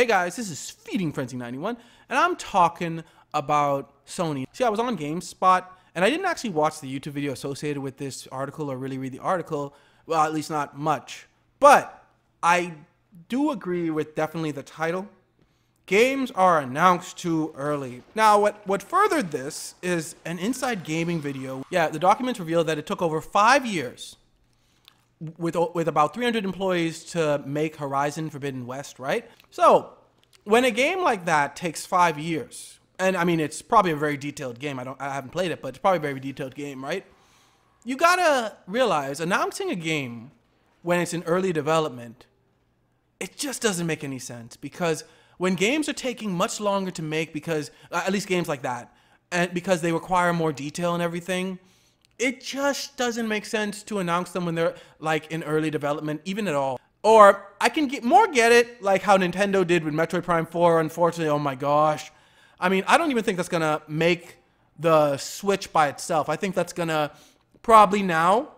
Hey guys, this is Feeding Frenzy 91, and I'm talking about Sony. See, I was on GameSpot, and I didn't actually watch the YouTube video associated with this article or really read the article. Well, at least not much. But I do agree with definitely the title. Games are announced too early. Now, what furthered this is an Inside Gaming video. Yeah, the documents reveal that it took over 5 years with about 300 employees to make Horizon Forbidden West, right? So when a game like that takes 5 years, and I mean, it's probably a very detailed game. I haven't played it, but it's probably a very detailed game, right? You gotta realize announcing a game when it's in early development, it just doesn't make any sense, because when games are taking much longer to make, because at least games like that, and because they require more detail and everything, it just doesn't make sense to announce them when they're like in early development, even at all. Or I can get it like how Nintendo did with Metroid Prime 4, unfortunately. Oh my gosh. I mean, I don't even think that's gonna make the Switch by itself. I think that's gonna probably now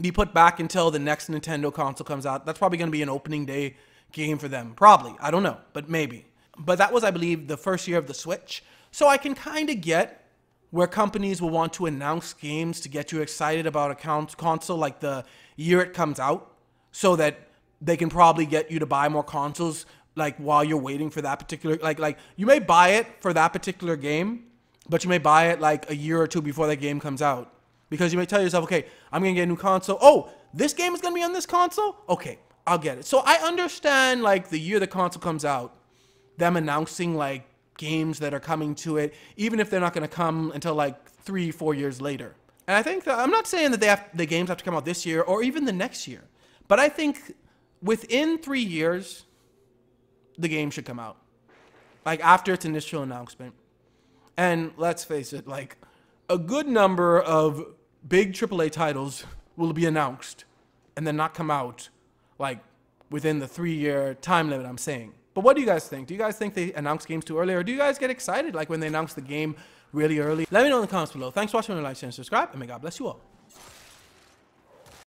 be put back until the next Nintendo console comes out. That's probably gonna be an opening day game for them. Probably, I don't know, but maybe. But that was, I believe, the first year of the Switch. So I can kinda get where companies will want to announce games to get you excited about a console like the year it comes out, so that they can probably get you to buy more consoles like while you're waiting for that particular, like you may buy it for that particular game, but you may buy it like a year or two before that game comes out, because you may tell yourself, okay, I'm gonna get a new console. Oh, this game is gonna be on this console? Okay, I'll get it. So I understand like the year the console comes out, them announcing like games that are coming to it, even if they're not going to come until like 3-4 years later. And I think that, I'm not saying that the games have to come out this year or even the next year, but I think within 3 years the game should come out, like after its initial announcement. And let's face it, like a good number of big AAA titles will be announced and then not come out like within the 3-year time limit I'm saying. But what do you guys think? Do you guys think they announce games too early? Or do you guys get excited like when they announce the game really early? Let me know in the comments below. Thanks for watching. Like, share, and subscribe. And may God bless you all.